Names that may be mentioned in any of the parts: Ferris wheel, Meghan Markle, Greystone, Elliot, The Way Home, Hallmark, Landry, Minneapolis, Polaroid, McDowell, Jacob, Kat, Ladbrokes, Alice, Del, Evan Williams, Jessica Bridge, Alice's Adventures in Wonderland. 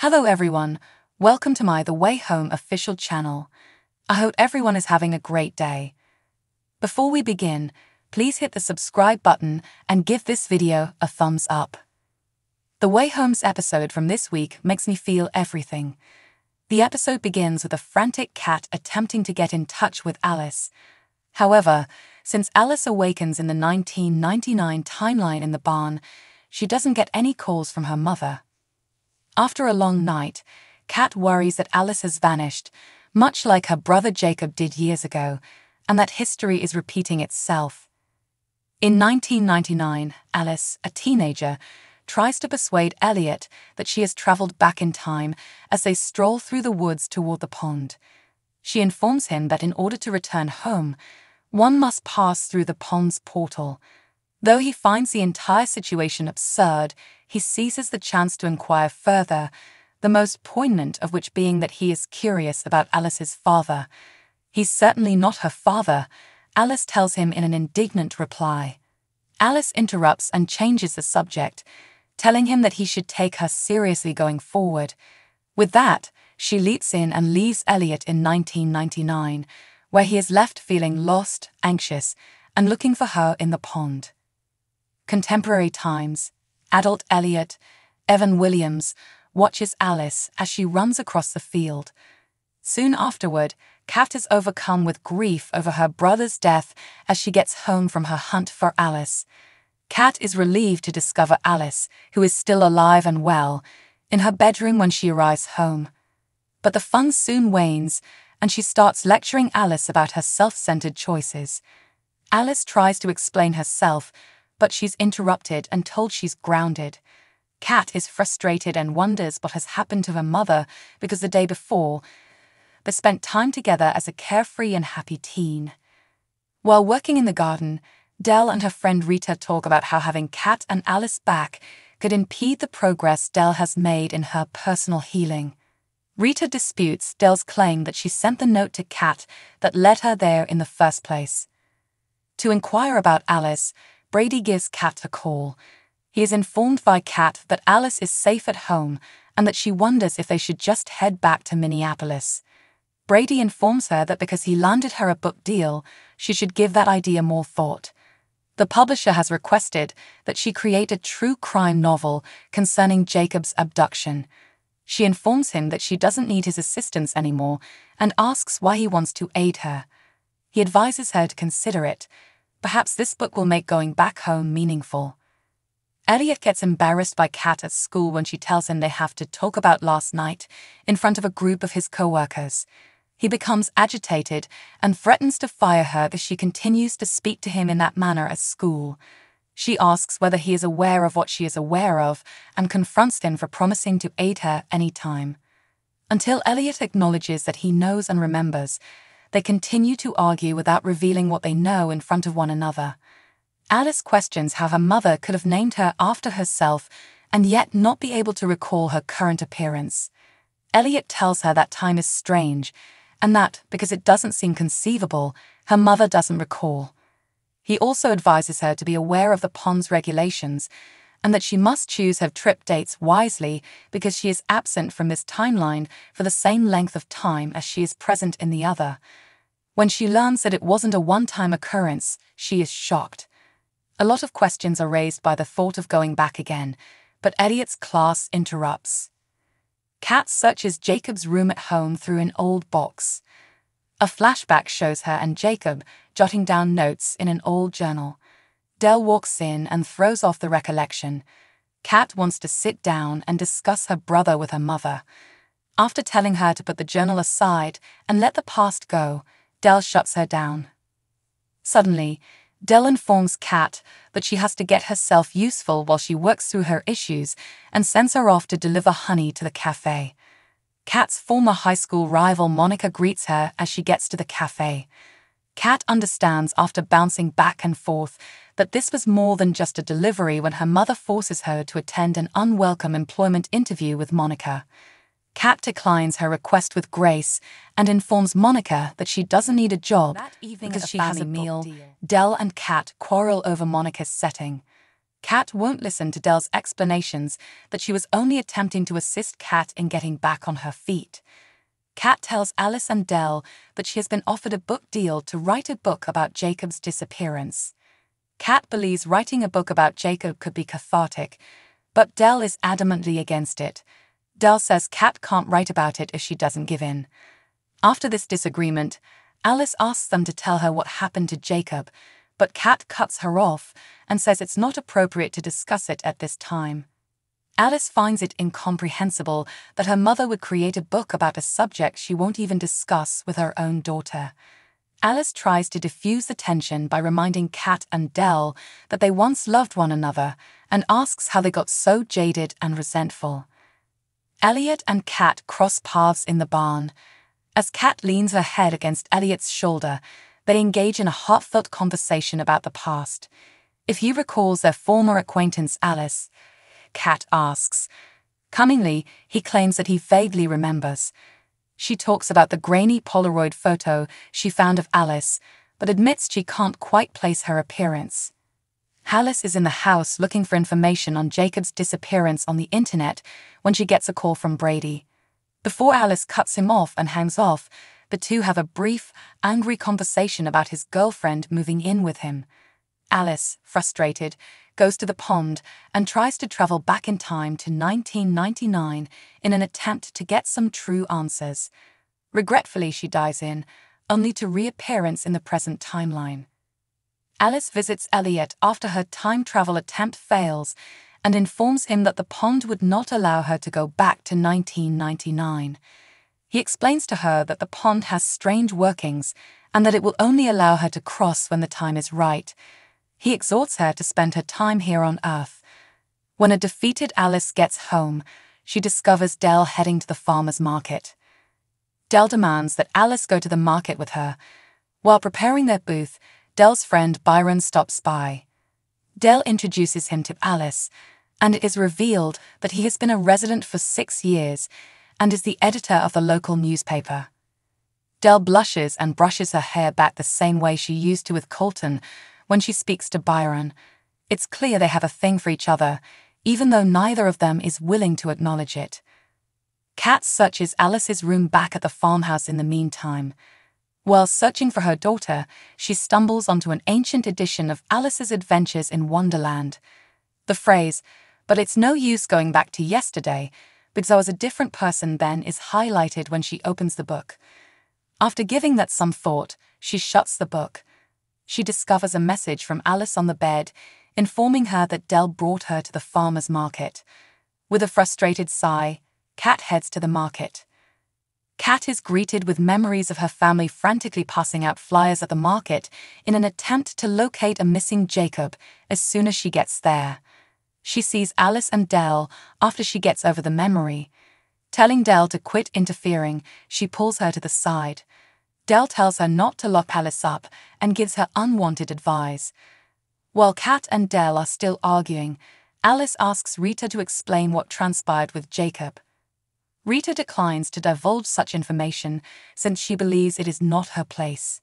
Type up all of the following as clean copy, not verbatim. Hello everyone, welcome to my The Way Home official channel. I hope everyone is having a great day. Before we begin, please hit the subscribe button and give this video a thumbs up. The Way Home's episode from this week makes me feel everything. The episode begins with a frantic Kat attempting to get in touch with Alice. However, since Alice awakens in the 1999 timeline in the barn, she doesn't get any calls from her mother. After a long night, Kat worries that Alice has vanished, much like her brother Jacob did years ago, and that history is repeating itself. In 1999, Alice, a teenager, tries to persuade Elliot that she has traveled back in time as they stroll through the woods toward the pond. She informs him that in order to return home, one must pass through the pond's portal. Though he finds the entire situation absurd, he seizes the chance to inquire further, the most poignant of which being that he is curious about Alice's father. He's certainly not her father, Alice tells him in an indignant reply. Alice interrupts and changes the subject, telling him that he should take her seriously going forward. With that, she leaps in and leaves Elliot in 1999, where he is left feeling lost, anxious, and looking for her in the pond. Contemporary times, adult Elliot, Evan Williams, watches Alice as she runs across the field. Soon afterward, Kat is overcome with grief over her brother's death as she gets home from her hunt for Alice. Kat is relieved to discover Alice, who is still alive and well, in her bedroom when she arrives home. But the fun soon wanes, and she starts lecturing Alice about her self-centered choices. Alice tries to explain herself, but she's interrupted and told she's grounded. Kat is frustrated and wonders what has happened to her mother because the day before, they spent time together as a carefree and happy teen. While working in the garden, Del and her friend Rita talk about how having Kat and Alice back could impede the progress Del has made in her personal healing. Rita disputes Del's claim that she sent the note to Kat that led her there in the first place. To inquire about Alice, Brady gives Kat a call. He is informed by Kat that Alice is safe at home and that she wonders if they should just head back to Minneapolis. Brady informs her that because he landed her a book deal, she should give that idea more thought. The publisher has requested that she create a true crime novel concerning Jacob's abduction. She informs him that she doesn't need his assistance anymore and asks why he wants to aid her. He advises her to consider it. Perhaps this book will make going back home meaningful. Elliot gets embarrassed by Kat at school when she tells him they have to talk about last night in front of a group of his co-workers. He becomes agitated and threatens to fire her if she continues to speak to him in that manner at school. She asks whether he is aware of what she is aware of and confronts him for promising to aid her any time. Until Elliot acknowledges that he knows and remembers, they continue to argue without revealing what they know in front of one another. Alice questions how her mother could have named her after herself and yet not be able to recall her current appearance. Elliot tells her that time is strange and that, because it doesn't seem conceivable, her mother doesn't recall. He also advises her to be aware of the pond's regulations and that she must choose her trip dates wisely because she is absent from this timeline for the same length of time as she is present in the other. When she learns that it wasn't a one-time occurrence, she is shocked. A lot of questions are raised by the thought of going back again, but Elliot's class interrupts. Kat searches Jacob's room at home through an old box. A flashback shows her and Jacob jotting down notes in an old journal. Del walks in and throws off the recollection. Kat wants to sit down and discuss her brother with her mother. After telling her to put the journal aside and let the past go, Del shuts her down. Suddenly, Del informs Kat that she has to get herself useful while she works through her issues and sends her off to deliver honey to the cafe. Kat's former high school rival Monica greets her as she gets to the cafe. Kat understands after bouncing back and forth that this was more than just a delivery when her mother forces her to attend an unwelcome employment interview with Monica. Kat declines her request with grace and informs Monica that she doesn't need a job because she has a meal. Del and Kat quarrel over Monica's setting. Kat won't listen to Del's explanations that she was only attempting to assist Kat in getting back on her feet. Kat tells Alice and Del that she has been offered a book deal to write a book about Jacob's disappearance. Kat believes writing a book about Jacob could be cathartic, but Del is adamantly against it. Del says Kat can't write about it if she doesn't give in. After this disagreement, Alice asks them to tell her what happened to Jacob, but Kat cuts her off and says it's not appropriate to discuss it at this time. Alice finds it incomprehensible that her mother would create a book about a subject she won't even discuss with her own daughter. Alice tries to diffuse the tension by reminding Kat and Del that they once loved one another and asks how they got so jaded and resentful. Elliot and Kat cross paths in the barn. As Kat leans her head against Elliot's shoulder, they engage in a heartfelt conversation about the past. If he recalls their former acquaintance Alice, Kat asks. Cunningly, he claims that he vaguely remembers. She talks about the grainy Polaroid photo she found of Alice, but admits she can't quite place her appearance. Alice is in the house looking for information on Jacob's disappearance on the internet when she gets a call from Brady. Before Alice cuts him off and hangs off, the two have a brief, angry conversation about his girlfriend moving in with him. Alice, frustrated, goes to the pond and tries to travel back in time to 1999 in an attempt to get some true answers. Regretfully, she dives in, only to reappearance in the present timeline. Alice visits Elliot after her time travel attempt fails and informs him that the pond would not allow her to go back to 1999. He explains to her that the pond has strange workings and that it will only allow her to cross when the time is right. He exhorts her to spend her time here on Earth. When a defeated Alice gets home, she discovers Del heading to the farmer's market. Del demands that Alice go to the market with her. While preparing their booth, Del's friend Byron stops by. Del introduces him to Alice, and it is revealed that he has been a resident for 6 years and is the editor of the local newspaper. Del blushes and brushes her hair back the same way she used to with Colton, when she speaks to Byron. It's clear they have a thing for each other, even though neither of them is willing to acknowledge it. Kat searches Alice's room back at the farmhouse in the meantime. While searching for her daughter, she stumbles onto an ancient edition of Alice's Adventures in Wonderland. The phrase, "But it's no use going back to yesterday, because I was a different person then," is highlighted when she opens the book. After giving that some thought, she shuts the book. She discovers a message from Alice on the bed, informing her that Del brought her to the farmer's market. With a frustrated sigh, Kat heads to the market. Kat is greeted with memories of her family frantically passing out flyers at the market in an attempt to locate a missing Jacob as soon as she gets there. She sees Alice and Del after she gets over the memory. Telling Del to quit interfering, she pulls her to the side. Del tells her not to lock Alice up and gives her unwanted advice. While Kat and Del are still arguing, Alice asks Rita to explain what transpired with Jacob. Rita declines to divulge such information since she believes it is not her place.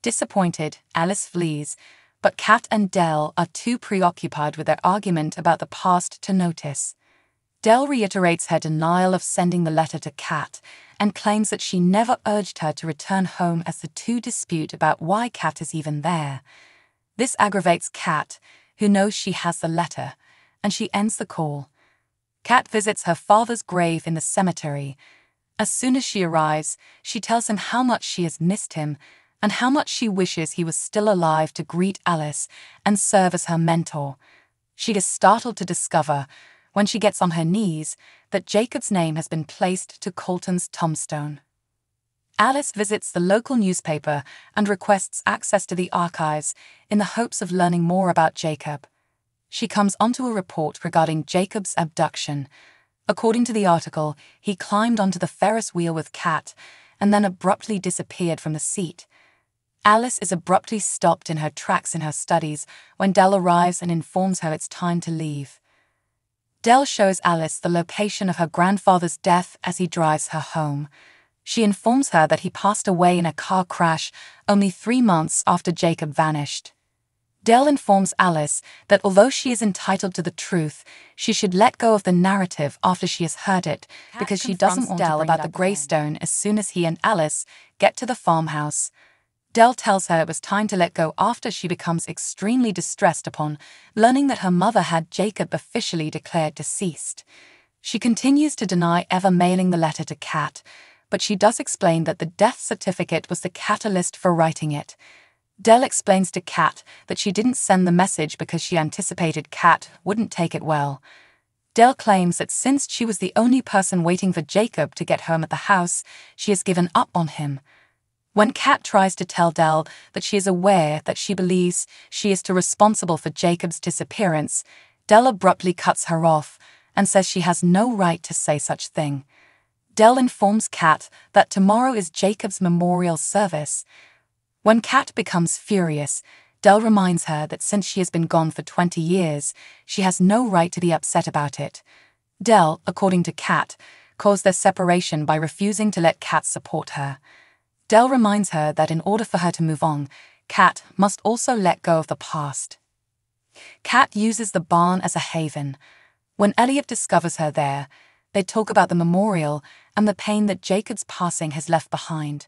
Disappointed, Alice flees, but Kat and Del are too preoccupied with their argument about the past to notice. Del reiterates her denial of sending the letter to Kat and claims that she never urged her to return home as the two dispute about why Kat is even there. This aggravates Kat, who knows she has the letter, and she ends the call. Kat visits her father's grave in the cemetery. As soon as she arrives, she tells him how much she has missed him and how much she wishes he was still alive to greet Alice and serve as her mentor. She is startled to discover, when she gets on her knees, that Jacob's name has been placed to Colton's tombstone. Alice visits the local newspaper and requests access to the archives in the hopes of learning more about Jacob. She comes onto a report regarding Jacob's abduction. According to the article, he climbed onto the Ferris wheel with Kat and then abruptly disappeared from the seat. Alice is abruptly stopped in her tracks in her studies when Del arrives and informs her it's time to leave. Del shows Alice the location of her grandfather's death as he drives her home. She informs her that he passed away in a car crash only 3 months after Jacob vanished. Del informs Alice that although she is entitled to the truth, she should let go of the narrative after she has heard it because she doesn't want to bring about the Greystone as soon as he and Alice get to the farmhouse. Del tells her it was time to let go after she becomes extremely distressed upon learning that her mother had Jacob officially declared deceased. She continues to deny ever mailing the letter to Kat, but she does explain that the death certificate was the catalyst for writing it. Del explains to Kat that she didn't send the message because she anticipated Kat wouldn't take it well. Del claims that since she was the only person waiting for Jacob to get home at the house, she has given up on him. When Kat tries to tell Del that she is aware that she believes she is too responsible for Jacob's disappearance, Del abruptly cuts her off and says she has no right to say such thing. Del informs Kat that tomorrow is Jacob's memorial service. When Kat becomes furious, Del reminds her that since she has been gone for 20 years, she has no right to be upset about it. Del, according to Kat, caused their separation by refusing to let Kat support her. Del reminds her that in order for her to move on, Kat must also let go of the past. Kat uses the barn as a haven. When Elliot discovers her there, they talk about the memorial and the pain that Jacob's passing has left behind.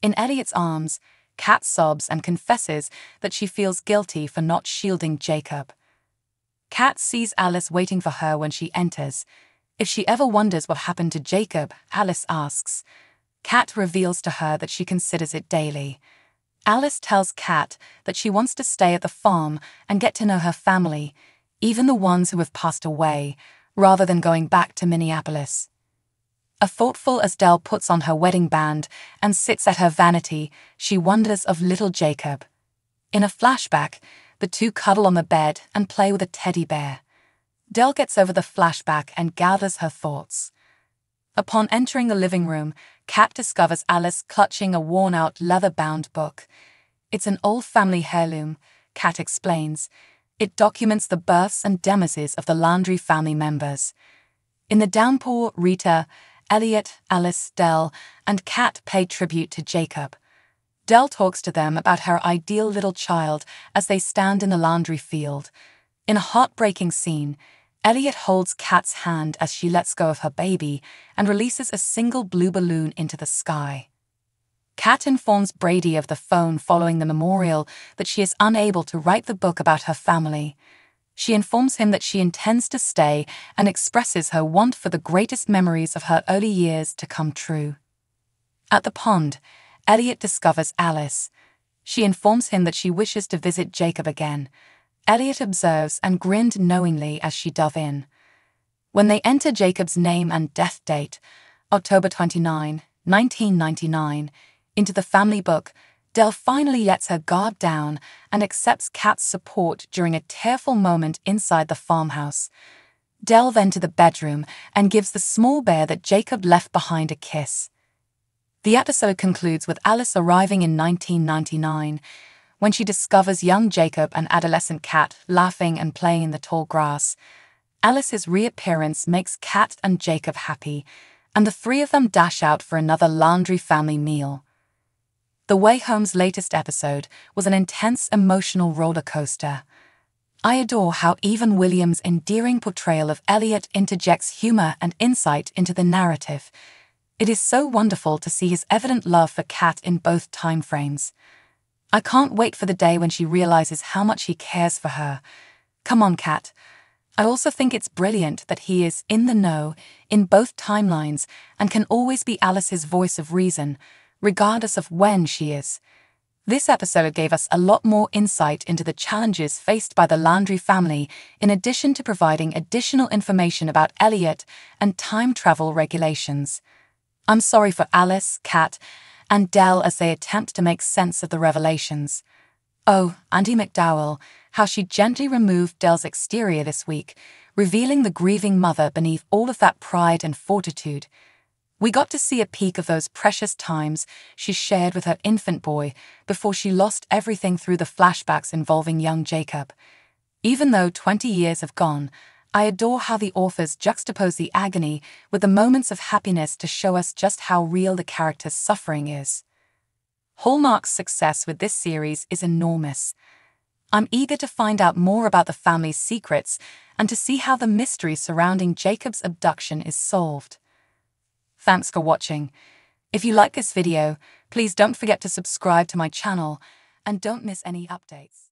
In Elliot's arms, Kat sobs and confesses that she feels guilty for not shielding Jacob. Kat sees Alice waiting for her when she enters. If she ever wonders what happened to Jacob, Alice asks. Kat reveals to her that she considers it daily. Alice tells Kat that she wants to stay at the farm and get to know her family, even the ones who have passed away, rather than going back to Minneapolis. As thoughtful as Del puts on her wedding band and sits at her vanity, she wonders of little Jacob. In a flashback, the two cuddle on the bed and play with a teddy bear. Del gets over the flashback and gathers her thoughts. Upon entering the living room, Kat discovers Alice clutching a worn-out leather-bound book. It's an old family heirloom, Kat explains. It documents the births and demise of the Landry family members. In the downpour, Rita, Elliot, Alice, Del, and Kat pay tribute to Jacob. Del talks to them about her ideal little child as they stand in the Landry field. In a heartbreaking scene, Elliot holds Kat's hand as she lets go of her baby and releases a single blue balloon into the sky. Kat informs Brady of the phone following the memorial that she is unable to write the book about her family. She informs him that she intends to stay and expresses her want for the greatest memories of her early years to come true. At the pond, Elliot discovers Alice. She informs him that she wishes to visit Jacob again. Elliot observes and grinned knowingly as she dove in. When they enter Jacob's name and death date, October 29, 1999, into the family book, Del finally lets her guard down and accepts Kat's support during a tearful moment inside the farmhouse. Del then to the bedroom and gives the small bear that Jacob left behind a kiss. The episode concludes with Alice arriving in 1999, when she discovers young Jacob and adolescent Kat laughing and playing in the tall grass. Alice's reappearance makes Kat and Jacob happy, and the three of them dash out for another Landry family meal. The Way Home's latest episode was an intense emotional roller coaster. I adore how Evan Williams' endearing portrayal of Elliot interjects humor and insight into the narrative. It is so wonderful to see his evident love for Kat in both timeframes. I can't wait for the day when she realizes how much he cares for her. Come on, Kat. I also think it's brilliant that he is in the know in both timelines and can always be Alice's voice of reason, regardless of when she is. This episode gave us a lot more insight into the challenges faced by the Landry family, in addition to providing additional information about Elliot and time travel regulations. I'm sorry for Alice, Kat, and Del as they attempt to make sense of the revelations. Oh, Auntie McDowell, how she gently removed Del's exterior this week, revealing the grieving mother beneath all of that pride and fortitude. We got to see a peek of those precious times she shared with her infant boy before she lost everything through the flashbacks involving young Jacob. Even though 20 years have gone, I adore how the authors juxtapose the agony with the moments of happiness to show us just how real the character's suffering is. Hallmark's success with this series is enormous. I'm eager to find out more about the family's secrets and to see how the mystery surrounding Jacob's abduction is solved. Thanks for watching. If you like this video, please don't forget to subscribe to my channel and don't miss any updates.